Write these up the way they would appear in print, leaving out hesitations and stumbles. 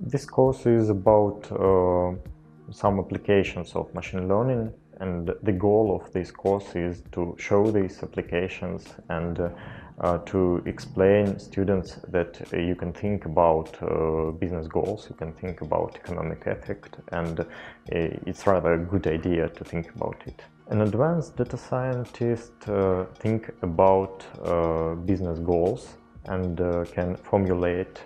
This course is about some applications of machine learning, and the goal of this course is to show these applications and to explain students that you can think about business goals, you can think about economic effect, and it's rather a good idea to think about it. An advanced data scientist thinks about business goals and can formulate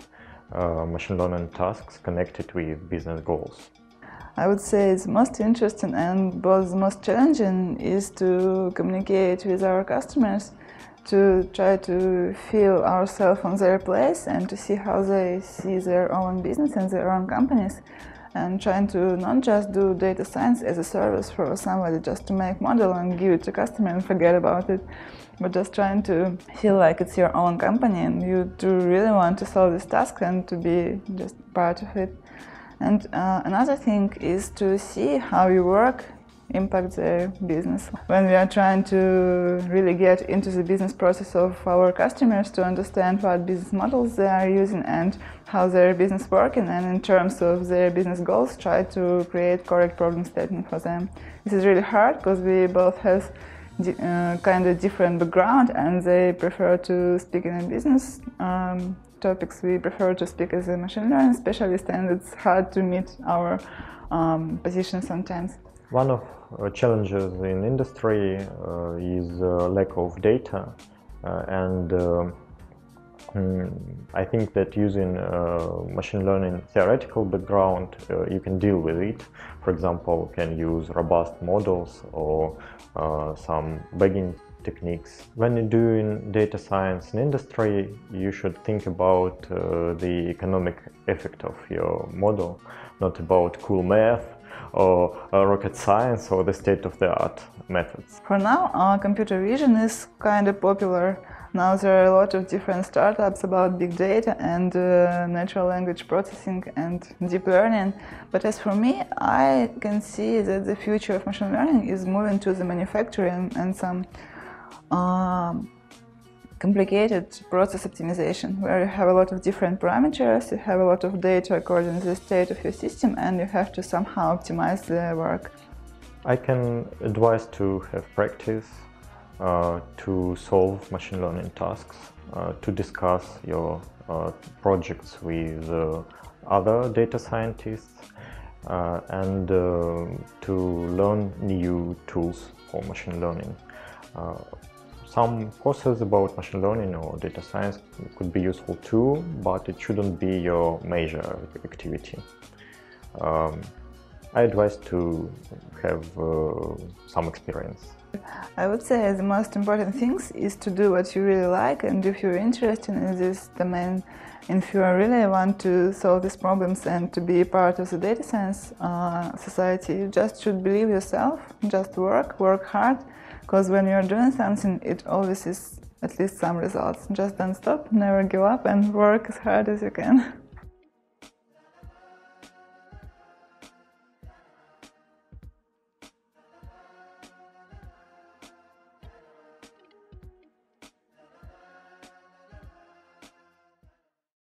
machine learning tasks connected with business goals. I would say it's most interesting and both most challenging is to communicate with our customers, to try to feel ourselves on their place and to see how they see their own business and their own companies, and trying to not just do data science as a service for somebody just to make model and give it to customer and forget about it, but just trying to feel like it's your own company and you do really want to solve this task and to be just part of it. And another thing is to see how you work impact their business. When we are trying to really get into the business process of our customers to understand what business models they are using and how their business working, and in terms of their business goals try to create correct problem statement for them. This is really hard because we both have kind of different background and they prefer to speak in a business topics, we prefer to speak as a machine learning specialist, and it's hard to meet our position sometimes. One of challenges in industry is lack of data, and I think that using machine learning theoretical background you can deal with it. For example, can use robust models or some bagging techniques. When you're doing data science in industry, you should think about the economic effect of your model, not about cool math or rocket science or the state-of-the-art methods. For now, computer vision is kind of popular. Now there are a lot of different startups about big data and natural language processing and deep learning. But as for me, I can see that the future of machine learning is moving to the manufacturing and some complicated process optimization, where you have a lot of different parameters, you have a lot of data according to the state of your system, and you have to somehow optimize the work. I can advise to have practice, to solve machine learning tasks, to discuss your projects with other data scientists, and to learn new tools for machine learning. Some courses about machine learning or data science could be useful too, but it shouldn't be your major activity. I advise to have some experience. I would say the most important thing is to do what you really like, and if you're interested in this domain, and if you really want to solve these problems and to be part of the data science society, you just should believe yourself, just work hard, because when you're doing something, it always is at least some results. Just don't stop, never give up, and work as hard as you can.